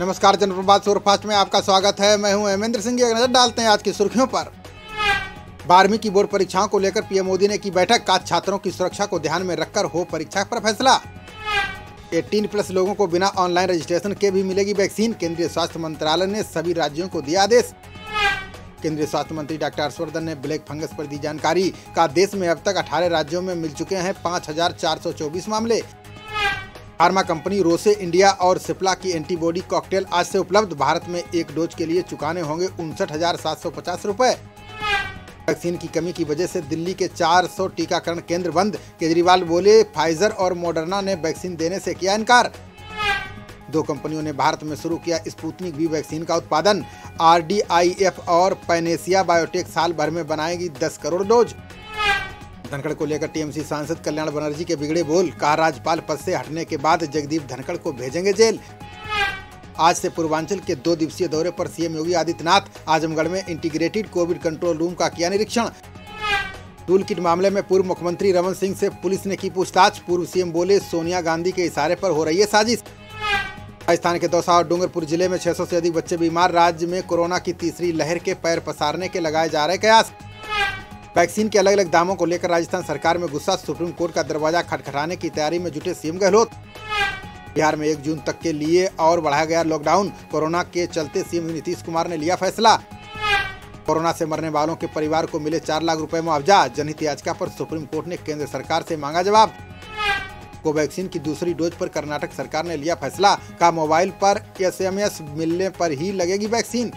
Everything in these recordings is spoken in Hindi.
नमस्कार, जनप्रवाद सुपरफास्ट में आपका स्वागत है। मैं हूं अमेंद्र सिंह। एक नजर डालते हैं आज की सुर्खियों पर। 12वीं की बोर्ड परीक्षाओं को लेकर पीएम मोदी ने की बैठक। आज छात्रों की सुरक्षा को ध्यान में रखकर हो परीक्षा पर फैसला। 18+ लोगों को बिना ऑनलाइन रजिस्ट्रेशन के भी मिलेगी वैक्सीन। केंद्रीय स्वास्थ्य मंत्रालय ने सभी राज्यों को दिया आदेश। केंद्रीय स्वास्थ्य मंत्री डॉक्टर हर्षवर्धन ने ब्लैक फंगस पर दी जानकारी। कहा, देश में अब तक 18 राज्यों में मिल चुके हैं 5424 मामले। फार्मा कंपनी रोसे इंडिया और सिप्ला की एंटीबॉडी कॉकटेल आज से उपलब्ध। भारत में एक डोज के लिए चुकाने होंगे 59,750 रुपए। वैक्सीन की कमी की वजह से दिल्ली के 400 टीकाकरण केंद्र बंद। केजरीवाल बोले, फाइजर और मोडरना ने वैक्सीन देने से किया इनकार। 2 कंपनियों ने भारत में शुरू किया स्पुतनिक वी वैक्सीन का उत्पादन। आरडीआईएफ और पैनेसिया बायोटेक साल भर में बनाएगी 10 करोड़ डोज। धनखड़ को लेकर टीएमसी सांसद कल्याण बनर्जी के बिगड़े बोल। कहा, राज्यपाल पद से हटने के बाद जगदीप धनखड़ को भेजेंगे जेल। आज से पूर्वांचल के 2 दिवसीय दौरे पर सीएम योगी आदित्यनाथ। आजमगढ़ में इंटीग्रेटेड कोविड कंट्रोल रूम का किया निरीक्षण। टूल किट मामले में पूर्व मुख्यमंत्री रमन सिंह से पुलिस ने की पूछताछ। पूर्व सीएम बोले, सोनिया गांधी के इशारे पर हो रही है साजिश। राजस्थान के दौसा और डूंगरपुर जिले में 600 से अधिक बच्चे बीमार। राज्य में कोरोना की तीसरी लहर के पैर पसारने के लगाए जा रहे कयास। वैक्सीन के अलग अलग दामों को लेकर राजस्थान सरकार में गुस्सा। सुप्रीम कोर्ट का दरवाजा खटखटाने की तैयारी में जुटे सीएम गहलोत। बिहार में 1 जून तक के लिए और बढ़ाया गया लॉकडाउन। कोरोना के चलते सीएम नीतीश कुमार ने लिया फैसला। कोरोना से मरने वालों के परिवार को मिले 4 लाख रुपए मुआवजा। जनहित याचिका पर सुप्रीम कोर्ट ने केंद्र सरकार से मांगा जवाब। कोवैक्सीन की दूसरी डोज पर कर्नाटक सरकार ने लिया फैसला। कहा, मोबाइल पर एसएमएस मिलने पर ही लगेगी वैक्सीन।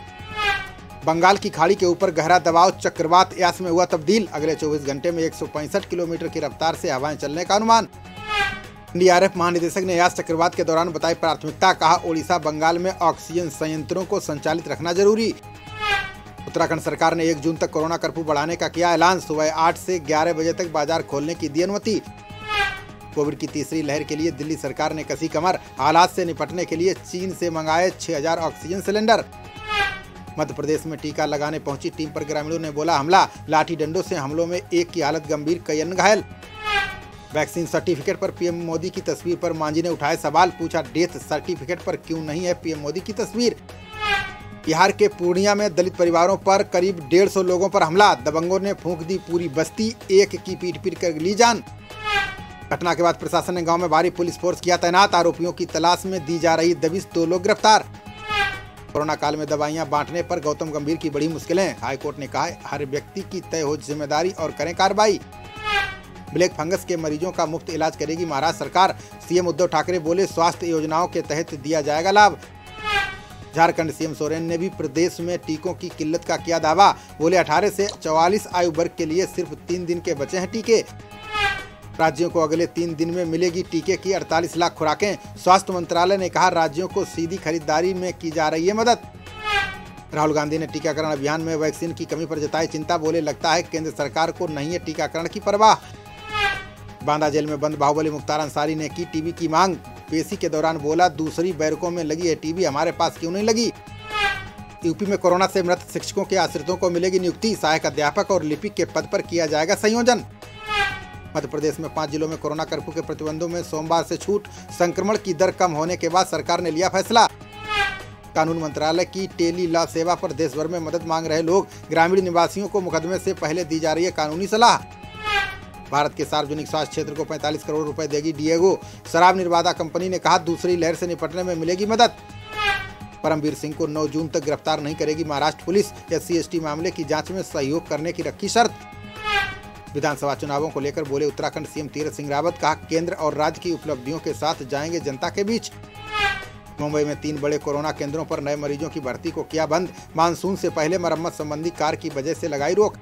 बंगाल की खाड़ी के ऊपर गहरा दबाव चक्रवात यास में हुआ तब्दील। अगले 24 घंटे में 165 किलोमीटर की रफ्तार से हवाएं चलने का अनुमान। एनडीआरएफ महानिदेशक ने यास चक्रवात के दौरान बताई प्राथमिकता। कहा, ओडिशा बंगाल में ऑक्सीजन संयंत्रों को संचालित रखना जरूरी। उत्तराखंड सरकार ने 1 जून तक कोरोना कर्फ्यू बढ़ाने का किया ऐलान। सुबह 8 से 11 बजे तक बाजार खोलने की दी अनुमति। कोविड की तीसरी लहर के लिए दिल्ली सरकार ने कसी कमर। हालात से निपटने के लिए चीन से मंगाए 6000 ऑक्सीजन सिलेंडर। मध्य प्रदेश में टीका लगाने पहुंची टीम पर ग्रामीणों ने बोला हमला। लाठी डंडों से हमलों में एक की हालत गंभीर, कई अन्य घायल। वैक्सीन सर्टिफिकेट पर पीएम मोदी की तस्वीर पर मांझी ने उठाए सवाल। पूछा, डेथ सर्टिफिकेट पर क्यों नहीं है पीएम मोदी की तस्वीर। बिहार के पूर्णिया में दलित परिवारों पर करीब 150 लोगों पर हमला। दबंगों ने फूंक दी पूरी बस्ती, एक की पीट पीट कर ली जान। घटना के बाद प्रशासन ने गांव में भारी पुलिस फोर्स किया तैनात। आरोपियों की तलाश में दी जा रही दबिश, 2 लोग गिरफ्तार। कोरोना काल में दवाइयां बांटने पर गौतम गंभीर की बड़ी मुश्किलें। हाईकोर्ट ने कहा, हर व्यक्ति की तय हो जिम्मेदारी और करें कार्रवाई। ब्लैक फंगस के मरीजों का मुफ्त इलाज करेगी महाराष्ट्र सरकार। सीएम उद्धव ठाकरे बोले, स्वास्थ्य योजनाओं के तहत दिया जाएगा लाभ। झारखंड सीएम सोरेन ने भी प्रदेश में टीकों की किल्लत का किया दावा। बोले, 18 से 44 आयु वर्ग के लिए सिर्फ 3 दिन के बचे हैं टीके। राज्यों को अगले 3 दिन में मिलेगी टीके की 48 लाख खुराकें। स्वास्थ्य मंत्रालय ने कहा, राज्यों को सीधी खरीदारी में की जा रही है मदद। राहुल गांधी ने टीकाकरण अभियान में वैक्सीन की कमी पर जताई चिंता। बोले, लगता है केंद्र सरकार को नहीं है टीकाकरण की परवाह। बांदा जेल में बंद बाहुबली मुख्तार अंसारी ने की टीबी की मांग। पेशी के दौरान बोला, दूसरी बैरकों में लगी है टीबी, हमारे पास क्यों नहीं लगी। यूपी में कोरोना से मृत शिक्षकों के आश्रितों को मिलेगी नियुक्ति। सहायक अध्यापक और लिपिक के पद पर किया जाएगा संयोजन। मध्य प्रदेश में 5 जिलों में कोरोना कर्फ्यू के प्रतिबंधों में सोमवार से छूट। संक्रमण की दर कम होने के बाद सरकार ने लिया फैसला। कानून मंत्रालय की टेली लॉ सेवा पर देश भर में मदद मांग रहे लोग। ग्रामीण निवासियों को मुकदमे से पहले दी जा रही है कानूनी सलाह। भारत के सार्वजनिक स्वास्थ्य क्षेत्र को 45 करोड़ रुपए देगी डीएगो। शराब निर्माता कंपनी ने कहा, दूसरी लहर से निपटने में मिलेगी मदद। परमवीर सिंह को 9 जून तक गिरफ्तार नहीं करेगी महाराष्ट्र पुलिस। SC/ST मामले की जाँच में सहयोग करने की रखी शर्त। विधानसभा चुनावों को लेकर बोले उत्तराखंड सीएम तीरथ सिंह रावत। कहा, केंद्र और राज्य की उपलब्धियों के साथ जाएंगे जनता के बीच। मुंबई में 3 बड़े कोरोना केंद्रों पर नए मरीजों की भर्ती को किया बंद। मानसून से पहले मरम्मत संबंधी कार्य की वजह से लगाई रोक।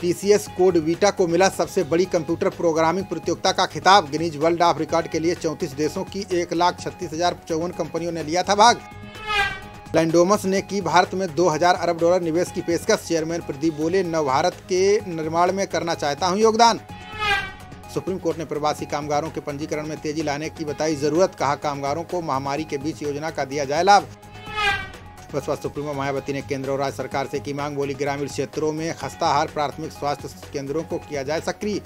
पीसीएस कोड वीटा को मिला सबसे बड़ी कंप्यूटर प्रोग्रामिंग प्रतियोगिता का खिताब। गिनीज वर्ल्ड ऑफ रिकॉर्ड के लिए 34 देशों की 1,36,54 कंपनियों ने लिया था भाग। लैंडोमस ने की भारत में 2000 अरब डॉलर निवेश की पेशकश। चेयरमैन प्रदीप बोले, नवभारत के निर्माण में करना चाहता हूं योगदान। सुप्रीम कोर्ट ने प्रवासी कामगारों के पंजीकरण में तेजी लाने की बताई जरूरत। कहा, कामगारों को महामारी के बीच योजना का दिया जाए लाभ। बसपा सुप्रीमो मायावती ने केंद्र और राज्य सरकार से की मांग। बोली, ग्रामीण क्षेत्रों में खस्ताहार प्राथमिक स्वास्थ्य केंद्रों को किया जाए सक्रिय।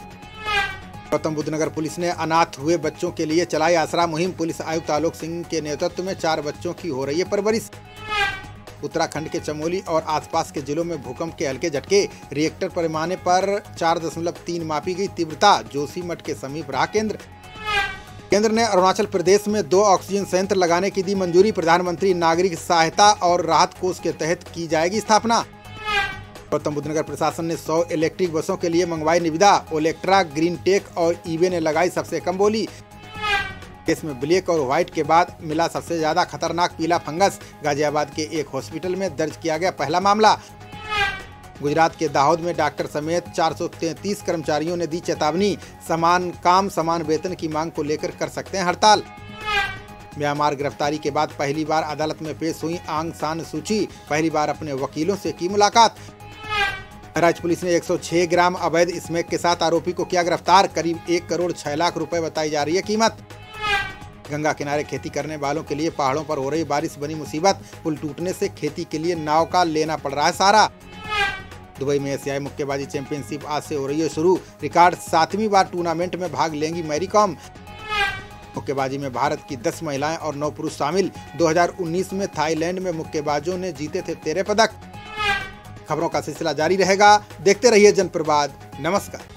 गौतमबुद्ध नगर पुलिस ने अनाथ हुए बच्चों के लिए चलाई आसरा मुहिम। पुलिस आयुक्त आलोक सिंह के नेतृत्व में 4 बच्चों की हो रही है परवरिश। उत्तराखंड के चमोली और आसपास के जिलों में भूकंप के हल्के झटके। रिएक्टर पैमाने पर 4.3 मापी गई तीव्रता। जोशीमठ के समीप रहा केंद्र। केंद्र ने अरुणाचल प्रदेश में 2 ऑक्सीजन संयंत्र लगाने की दी मंजूरी। प्रधानमंत्री नागरिक सहायता और राहत कोष के तहत की जाएगी स्थापना। गौतमबुद्ध नगर प्रशासन ने 100 इलेक्ट्रिक बसों के लिए मंगवाई निविदा। ओलेक्ट्रा ग्रीन टेक और ईबे ने लगाई सबसे कम बोली। देश में ब्लैक और व्हाइट के बाद मिला सबसे ज्यादा खतरनाक पीला फंगस। गाजियाबाद के एक हॉस्पिटल में दर्ज किया गया पहला मामला। गुजरात के दाहोद में डॉक्टर समेत 433 कर्मचारियों ने दी चेतावनी। समान काम समान वेतन की मांग को लेकर कर सकते हैं हड़ताल। म्यांमार गिरफ्तारी के बाद पहली बार अदालत में पेश हुई आंग सान सूची। पहली बार अपने वकीलों से की मुलाकात। राज्य पुलिस ने 106 ग्राम अवैध स्मैक के साथ आरोपी को किया गिरफ्तार। करीब 1 करोड़ 6 लाख रुपए बताई जा रही है कीमत। गंगा किनारे खेती करने वालों के लिए पहाड़ों पर हो रही बारिश बनी मुसीबत। पुल टूटने से खेती के लिए नाव का लेना पड़ रहा है सहारा। दुबई में एशियाई मुक्केबाजी चैंपियनशिप आज से हो रही है शुरू। रिकॉर्ड 7वीं बार टूर्नामेंट में भाग लेंगी मैरी कॉम। मुक्केबाजी में भारत की 10 महिलाएं और 9 पुरुष शामिल। 2019 में थाईलैंड में मुक्केबाजों ने जीते थे 13 पदक। खबरों का सिलसिला जारी रहेगा, देखते रहिए जनप्रवाद। नमस्कार।